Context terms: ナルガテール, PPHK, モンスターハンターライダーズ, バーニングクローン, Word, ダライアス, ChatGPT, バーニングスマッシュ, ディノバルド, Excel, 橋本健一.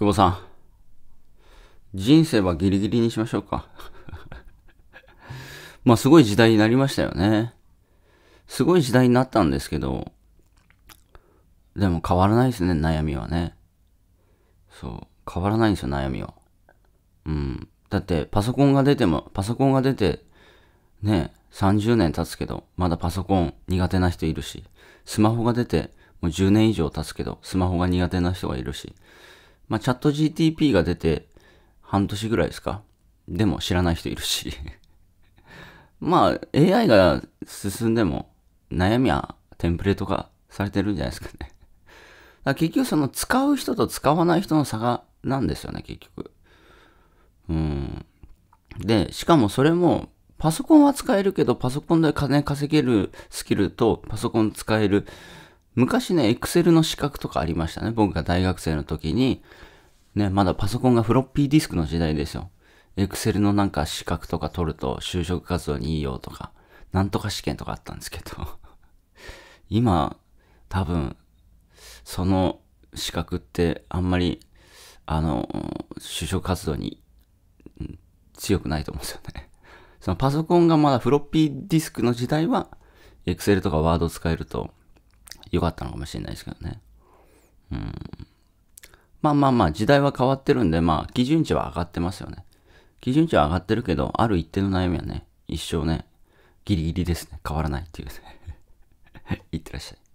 久保さん、人生はギリギリにしましょうか。まあすごい時代になりましたよね。すごい時代になったんですけど、でも変わらないですね、悩みはね。そう、変わらないんですよ、悩みは。うん。だって、パソコンが出て、ね、30年経つけど、まだパソコン苦手な人いるし、スマホが出て、もう10年以上経つけど、スマホが苦手な人がいるし、まあ、チャット GTP が出て、半年ぐらいですか。でも、知らない人いるし。まあ、AI が進んでも、悩みはテンプレート化されてるんじゃないですかね。だから結局、その、使う人と使わない人の差が、なんですよね、結局。で、しかもそれも、パソコンは使えるけど、パソコンで金稼げるスキルと、パソコン使える、昔ね、Excel の資格とかありましたね。僕が大学生の時に、ね、まだパソコンがフロッピーディスクの時代ですよ。Excel のなんか資格とか取ると、就職活動にいいよとか、なんとか試験とかあったんですけど、今、多分、その資格ってあんまり、就職活動に強くないと思うんですよね。そのパソコンがまだフロッピーディスクの時代は、Excel とか Word を使えると良かったのかもしれないですけどね。まあ、時代は変わってるんで、まあ、基準値は上がってますよね。基準値は上がってるけど、ある一定の悩みはね、一生ね、ギリギリですね。変わらないっていうね。言ってらっしゃい。